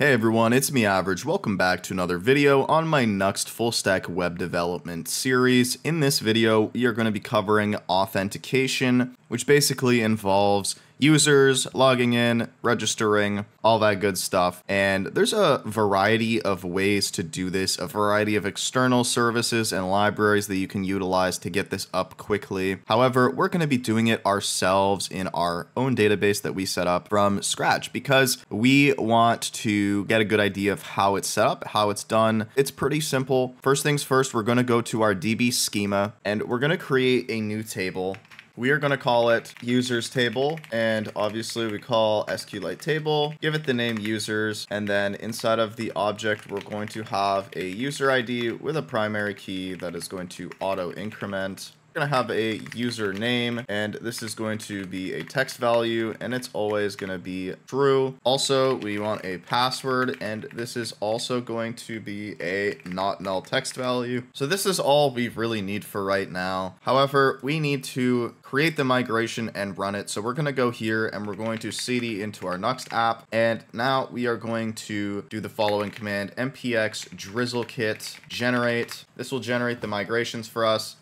Hey everyone, it's me Average. Welcome back to another video on my Nuxt full stack web development series. In this video, we are going to be covering authentication, which basically involves users logging in, registering, all that good stuff. And there's a variety of ways to do this, a variety of external services and libraries that you can utilize to get this up quickly. However, we're going to be doing it ourselves in our own database that we set up from scratch because we want to get a good idea of how it's set up, how it's done. It's pretty simple. First things first, we're going to go to our DB schema and we're going to create a new table. We are going to call it users table, and obviously we call SQLite table, give it the name users, and then inside of the object, we're going to have a user ID with a primary key that is going to auto increment. We're going to have a username, and this is going to be a text value, and it's always going to be true. Also, we want a password, and this is also going to be a not null text value. So this is all we really need for right now. However, we need to create the migration and run it. So we're going to go here and we're going to cd into our Nuxt app. And now we are going to do the following command, mpx drizzle kit generate. This will generate the migrations for us.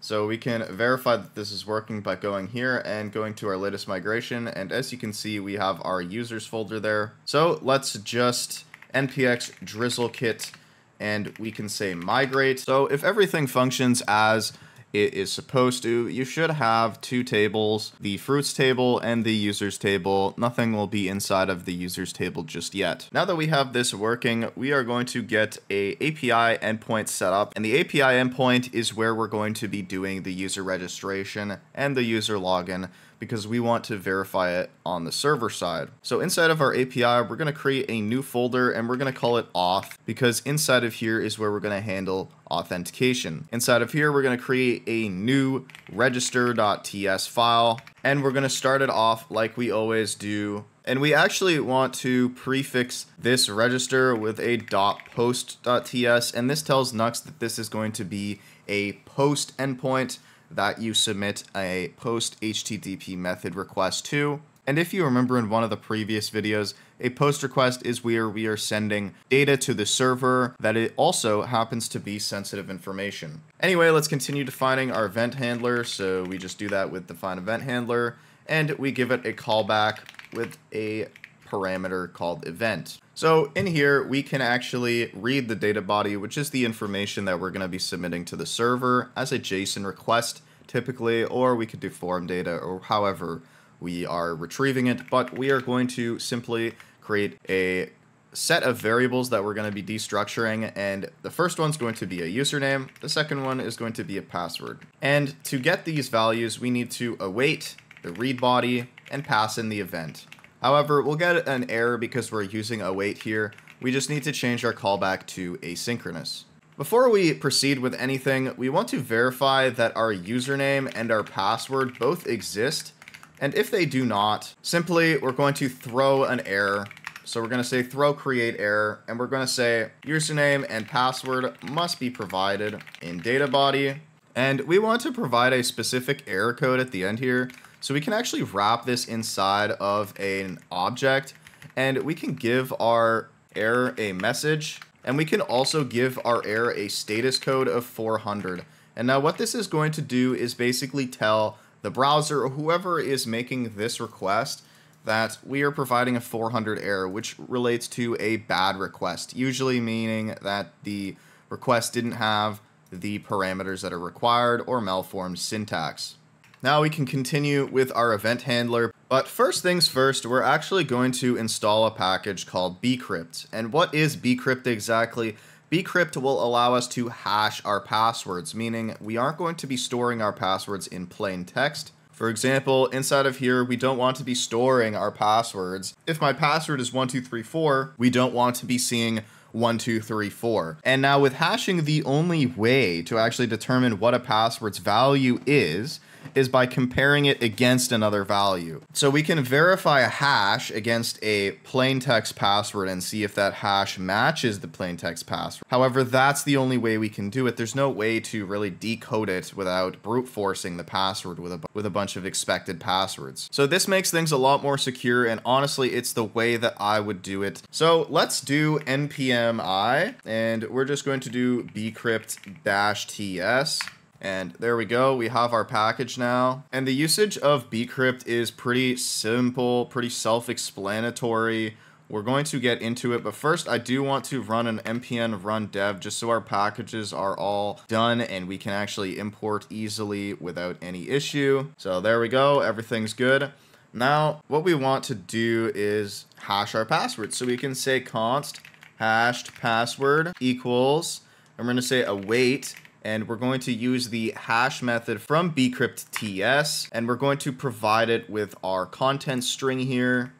So we can verify that this is working by going here and going to our latest migration. And as you can see, we have our users folder there. So let's just npx drizzle kit and we can say migrate. So if everything functions as it is supposed to, you should have two tables, the fruits table and the users table. Nothing will be inside of the users table just yet. Now that we have this working, we are going to get an API endpoint set up, and the API endpoint is where we're going to be doing the user registration and the user login, because we want to verify it on the server side. So inside of our API, we're going to create a new folder and we're going to call it auth, because inside of here is where we're going to handle authentication. Inside of here, we're going to create a new register.ts file, and we're going to start it off like we always do. And we actually want to prefix this register with a .post.ts, and this tells Nuxt that this is going to be a post endpoint that you submit a post HTTP method request to. And if you remember in one of the previous videos, a post request is where we are sending data to the server that it also happens to be sensitive information. Anyway, let's continue defining our event handler. So we just do that with define event handler, and we give it a callback with a parameter called event. So in here, we can actually read the data body, which is the information that we're going to be submitting to the server as a JSON request typically, or we could do form data or however we are retrieving it. But we are going to simply create a set of variables that we're going to be destructuring. And the first one's going to be a username. The second one is going to be a password. And to get these values, we need to await the read body and pass in the event. However, we'll get an error because we're using await here. We just need to change our callback to asynchronous. Before we proceed with anything, we want to verify that our username and our password both exist. And if they do not, simply we're going to throw an error. So we're going to say throw create error, and we're going to say username and password must be provided in data body. And we want to provide a specific error code at the end here. So we can actually wrap this inside of an object, and we can give our error a message, and we can also give our error a status code of 400. And now what this is going to do is basically tell the browser or whoever is making this request that we are providing a 400 error, which relates to a bad request, usually meaning that the request didn't have the parameters that are required or malformed syntax. Now we can continue with our event handler, but first things first, we're actually going to install a package called bcrypt. And what is bcrypt exactly? Bcrypt will allow us to hash our passwords, meaning we aren't going to be storing our passwords in plain text. For example, inside of here, we don't want to be storing our passwords. If my password is 1234, we don't want to be seeing 1234. And now with hashing, the only way to actually determine what a password's value is is by comparing it against another value. So we can verify a hash against a plain text password and see if that hash matches the plain text password. However, that's the only way we can do it. There's no way to really decode it without brute forcing the password with a bunch of expected passwords. So this makes things a lot more secure, and honestly, it's the way that I would do it. So let's do npm I, and we're just going to do bcrypt-ts. And there we go, we have our package now. And the usage of bcrypt is pretty simple, pretty self-explanatory. We're going to get into it, but first I do want to run an npm run dev just so our packages are all done and we can actually import easily without any issue. So there we go, everything's good. Now, what we want to do is hash our password. So we can say const hashed password equals, and we're gonna say await, and we're going to use the hash method from bcrypt-ts, and we're going to provide it with our content string here.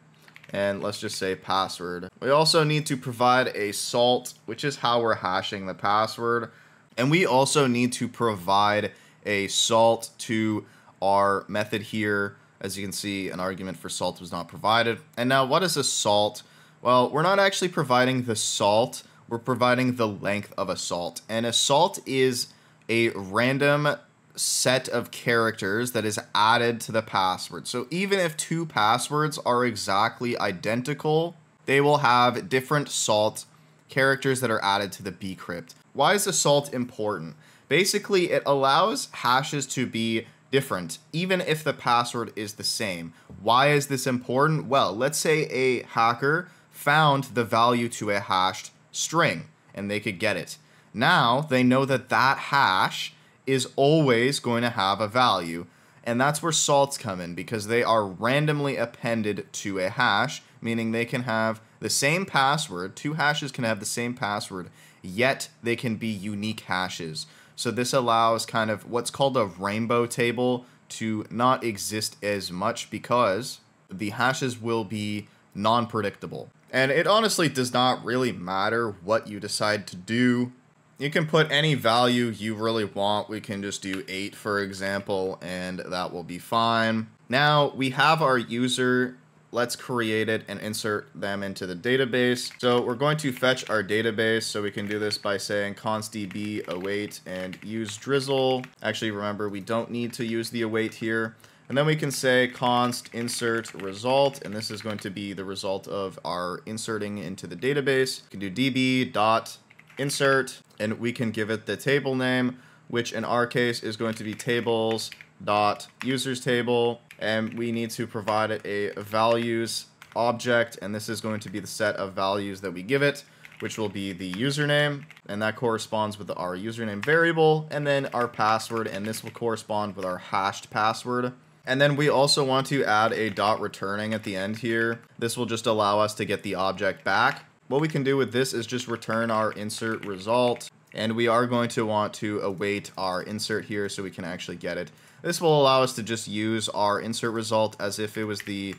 And let's just say password. We also need to provide a salt, which is how we're hashing the password. And we also need to provide a salt to our method here. As you can see, an argument for salt was not provided. And now what is a salt? Well, we're not actually providing the salt. We're providing the length of a salt. And a salt is a random set of characters that is added to the password. So even if two passwords are exactly identical, they will have different salt characters that are added to the bcrypt. Why is the salt important? Basically, it allows hashes to be different, even if the password is the same. Why is this important? Well, let's say a hacker found the value to a hashed string and they could get it. Now they know that that hash is always going to have a value. And that's where salts come in, because they are randomly appended to a hash, meaning they can have the same password. Two hashes can have the same password, yet they can be unique hashes. So this allows kind of what's called a rainbow table to not exist as much, because the hashes will be non-predictable. And it honestly does not really matter what you decide to do. You can put any value you really want. We can just do 8, for example, and that will be fine. Now we have our user. Let's create it and insert them into the database. So we're going to fetch our database. So we can do this by saying const db await and use drizzle. Actually, remember, we don't need to use the await here. And then we can say const insert result, and this is going to be the result of our inserting into the database. We can do db.insert, and we can give it the table name, which in our case is going to be tables.usersTable, and we need to provide it a values object, and this is going to be the set of values that we give it, which will be the username, and that corresponds with our username variable, and then our password, and this will correspond with our hashed password. And then we also want to add a dot returning at the end here. This will just allow us to get the object back. What we can do with this is just return our insert result, and we are going to want to await our insert here so we can actually get it. This will allow us to just use our insert result as if it was the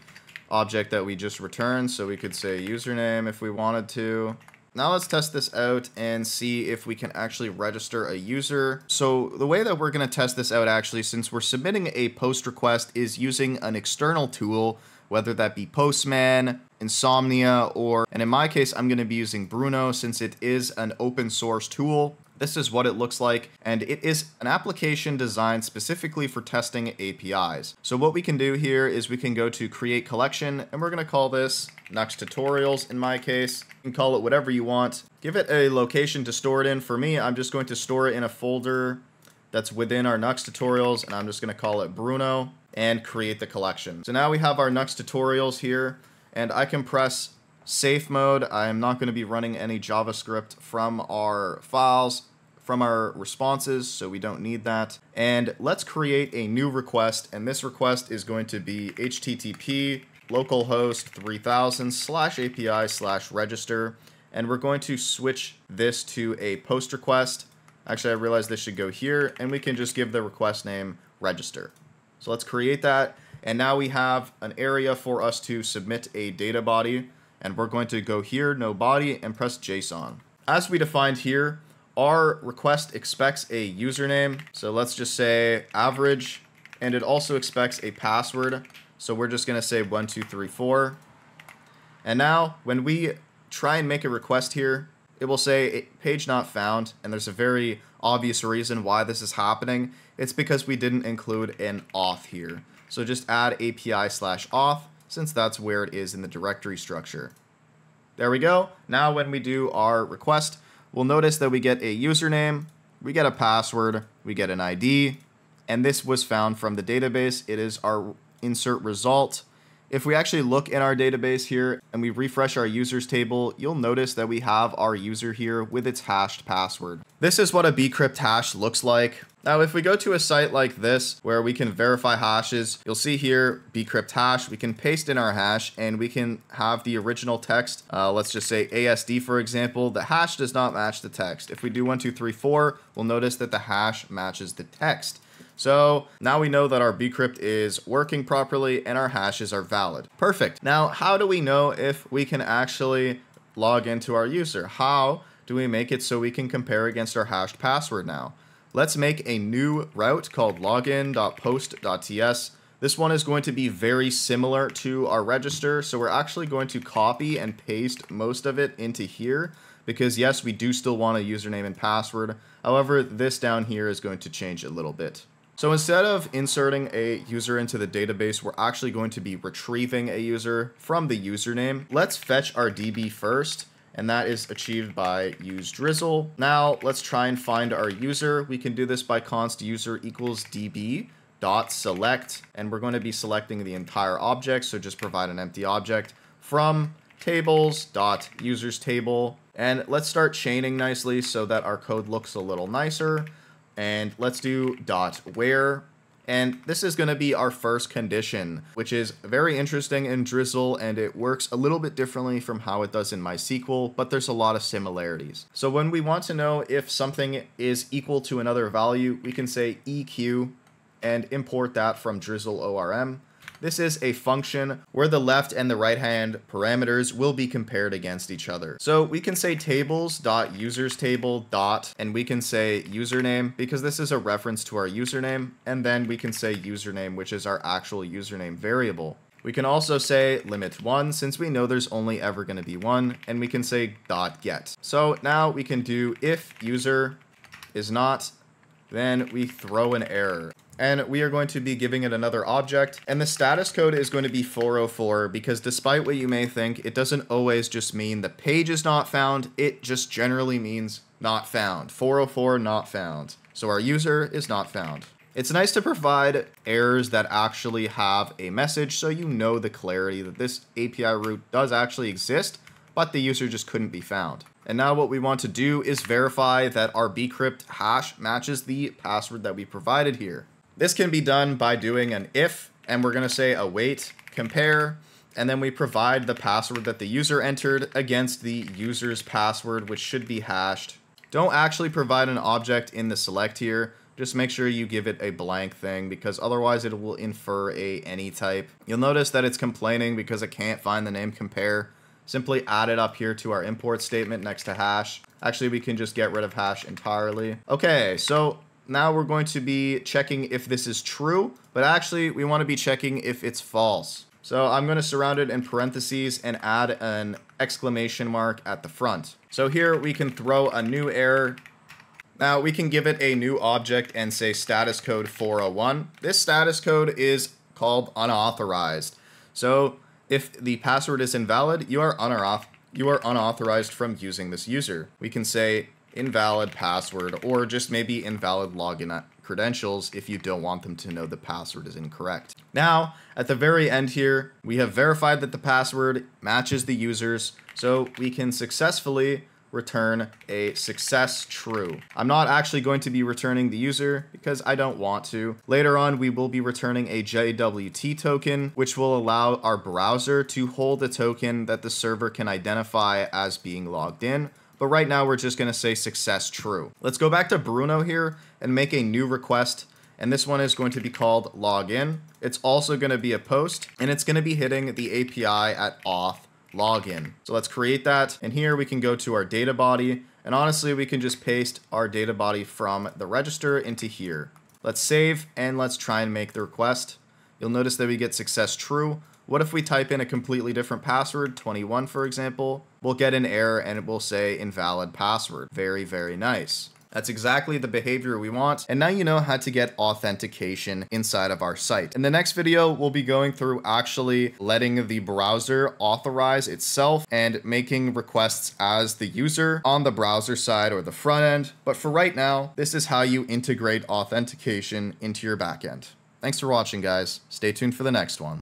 object that we just returned. So we could say username if we wanted to. Now let's test this out and see if we can actually register a user. So the way that we're going to test this out, actually, since we're submitting a post request, is using an external tool, whether that be Postman, Insomnia, and in my case, I'm going to be using Bruno, since it is an open source tool. This is what it looks like, and it is an application designed specifically for testing APIs. So what we can do here is we can go to create collection, and we're gonna call this Nuxt Tutorials in my case. You can call it whatever you want. Give it a location to store it in. For me, I'm just going to store it in a folder that's within our Nuxt Tutorials, and I'm just gonna call it Bruno and create the collection. So now we have our Nuxt Tutorials here, and I can press safe mode. I am not gonna be running any JavaScript from our files, from our responses, so we don't need that. And let's create a new request, and this request is going to be http://localhost/3000/api/register, and we're going to switch this to a post request. Actually, I realized this should go here, and we can just give the request name register. So let's create that, and now we have an area for us to submit a data body, and we're going to go here, no body, and press JSON. As we defined here, our request expects a username. So let's just say Average and it also expects a password. So we're just going to say 1234. And now when we try and make a request here, it will say page not found, and there's a very obvious reason why this is happening. It's because we didn't include an auth here. So just add API/auth, since that's where it is in the directory structure. There we go. Now when we do our request, we'll notice that we get a username, we get a password, we get an ID, and this was found from the database. It is our insert result. If we actually look in our database here and we refresh our users table, you'll notice that we have our user here with its hashed password. This is what a bcrypt hash looks like. Now, if we go to a site like this where we can verify hashes, you'll see here bcrypt hash, we can paste in our hash and we can have the original text. Let's just say ASD, for example, the hash does not match the text. If we do 1234, we'll notice that the hash matches the text. So now we know that our bcrypt is working properly and our hashes are valid. Perfect. Now, how do we know if we can actually log into our user? How do we make it so we can compare against our hashed password now? Let's make a new route called login.post.ts. This one is going to be very similar to our register. So we're actually going to copy and paste most of it into here because yes, we do still want a username and password. However, this down here is going to change a little bit. So instead of inserting a user into the database, we're actually going to be retrieving a user from the username. Let's fetch our DB first, and that is achieved by use drizzle. Now let's try and find our user. We can do this by const user equals DB.select, and we're going to be selecting the entire object. So just provide an empty object from tables.usersTable. And let's start chaining nicely so that our code looks a little nicer. And let's do .where, and this is going to be our first condition, which is very interesting in Drizzle, and it works a little bit differently from how it does in MySQL, but there's a lot of similarities. So when we want to know if something is equal to another value, we can say EQ and import that from Drizzle ORM. This is a function where the left and the right hand parameters will be compared against each other. So we can say tables.usersTable. And we can say username because this is a reference to our username. And then we can say username, which is our actual username variable. We can also say limit 1 since we know there's only ever going to be 1, and we can say .get. So now we can do if user is not, then we throw an error. And we are going to be giving it another object. And the status code is going to be 404 because despite what you may think, it doesn't always just mean the page is not found. It just generally means not found. 404 not found. So our user is not found. It's nice to provide errors that actually have a message so you know the clarity that this API route does actually exist, but the user just couldn't be found. And now what we want to do is verify that our bcrypt hash matches the password that we provided here. This can be done by doing an if, and we're going to say await compare, and then we provide the password that the user entered against the user's password, which should be hashed. Don't actually provide an object in the select here. Just make sure you give it a blank thing because otherwise it will infer a any type. You'll notice that it's complaining because it can't find the name compare. Simply add it up here to our import statement next to hash. Actually, we can just get rid of hash entirely. Okay, so now we're going to be checking if this is true, but actually we want to be checking if it's false. So I'm going to surround it in parentheses and add an exclamation mark at the front. So here we can throw a new error. Now we can give it a new object and say status code 401. This status code is called unauthorized. So if the password is invalid, you are unauthorized from using this user. We can say invalid password, or just maybe invalid login credentials if you don't want them to know the password is incorrect. Now, at the very end here, we have verified that the password matches the user's, so we can successfully return a success true. I'm not actually going to be returning the user because I don't want to. Later on, we will be returning a JWT token, which will allow our browser to hold a token that the server can identify as being logged in. But right now we're just going to say success true. Let's go back to Bruno here and make a new request. And this one is going to be called login. It's also going to be a post, and it's going to be hitting the API at auth login. So let's create that. And here we can go to our data body. And honestly, we can just paste our data body from the register into here. Let's save and let's try and make the request. You'll notice that we get success true. What if we type in a completely different password, 21 for example? We'll get an error and it will say invalid password. Very, very nice. That's exactly the behavior we want. And now you know how to get authentication inside of our site. In the next video, we'll be going through actually letting the browser authorize itself and making requests as the user on the browser side or the front end. But for right now, this is how you integrate authentication into your backend. Thanks for watching, guys. Stay tuned for the next one.